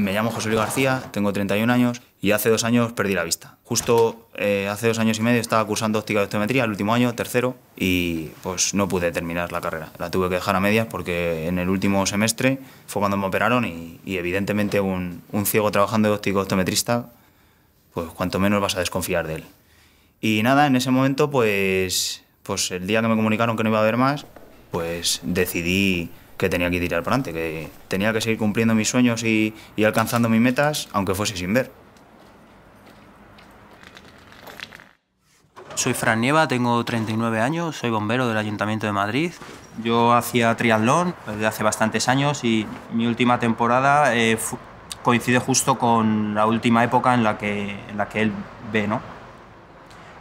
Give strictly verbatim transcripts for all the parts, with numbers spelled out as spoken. Me llamo José Luis García, tengo treinta y un años y hace dos años perdí la vista. Justo eh, hace dos años y medio estaba cursando óptica y optometría, el último año, tercero, y pues no pude terminar la carrera. La tuve que dejar a medias porque en el último semestre fue cuando me operaron y, y evidentemente un, un ciego trabajando de óptico optometrista, pues cuanto menos vas a desconfiar de él. Y nada, en ese momento, pues, pues el día que me comunicaron que no iba a haber más, pues decidí que tenía que tirar para adelante, que tenía que seguir cumpliendo mis sueños y, y alcanzando mis metas, aunque fuese sin ver. Soy Fran Nieva, tengo treinta y nueve años, soy bombero del Ayuntamiento de Madrid. Yo hacía triatlón desde hace bastantes años y mi última temporada eh, coincide justo con la última época en la que, en la que él ve, ¿no?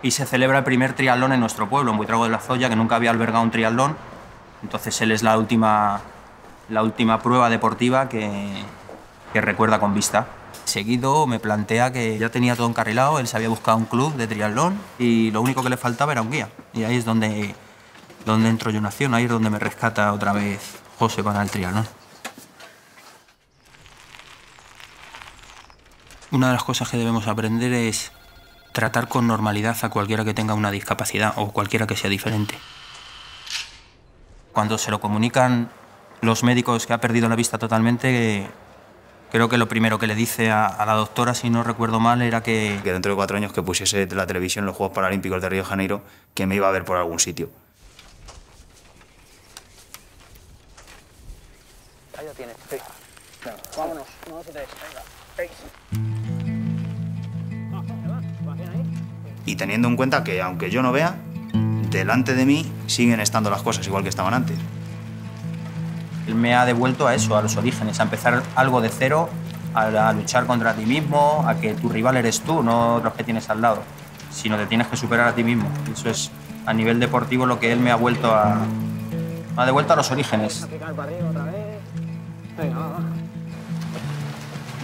Y se celebra el primer triatlón en nuestro pueblo, en Buitrago de la Zoya, que nunca había albergado un triatlón. Entonces él es la última, la última prueba deportiva que, que recuerda con vista. Seguido me plantea que ya tenía todo encarrilado, él se había buscado un club de triatlón y lo único que le faltaba era un guía. Y ahí es donde, donde entro yo en acción, ahí es donde me rescata otra vez José para el triatlón. Una de las cosas que debemos aprender es tratar con normalidad a cualquiera que tenga una discapacidad o cualquiera que sea diferente. Cuando se lo comunican los médicos que ha perdido la vista totalmente, creo que lo primero que le dice a, a la doctora, si no recuerdo mal, era que... que dentro de cuatro años que pusiese la televisión en los Juegos Paralímpicos de Río de Janeiro, que me iba a ver por algún sitio. Ahí lo tienes. Sí. Venga, vámonos. Uno, dos y tres. Venga. Seis. Y teniendo en cuenta que, aunque yo no vea, delante de mí siguen estando las cosas igual que estaban antes. Él me ha devuelto a eso, a los orígenes, a empezar algo de cero, a, a luchar contra ti mismo, a que tu rival eres tú, no los que tienes al lado, sino te tienes que superar a ti mismo. Eso es, a nivel deportivo, lo que él me ha vuelto a... me ha devuelto a los orígenes.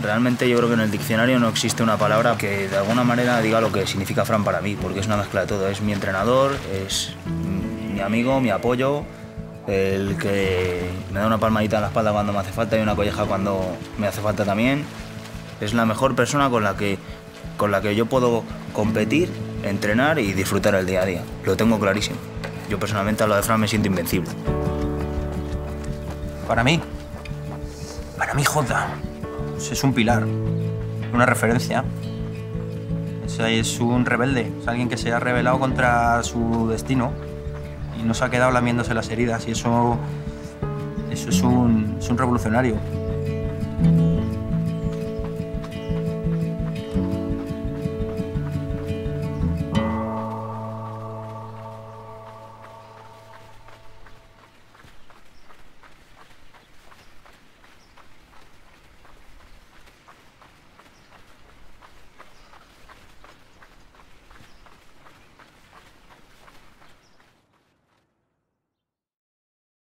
Realmente yo creo que en el diccionario no existe una palabra que de alguna manera diga lo que significa Fran para mí, porque es una mezcla de todo. Es mi entrenador, es mi amigo, mi apoyo, el que me da una palmadita en la espalda cuando me hace falta y una colleja cuando me hace falta también. Es la mejor persona con la que, con la que yo puedo competir, entrenar y disfrutar el día a día. Lo tengo clarísimo. Yo personalmente a lo de Fran me siento invencible. Para mí, para mí Jota es un pilar, una referencia. Es un rebelde, es alguien que se ha rebelado contra su destino y no se ha quedado lamiéndose las heridas, y eso, eso es un, es un revolucionario.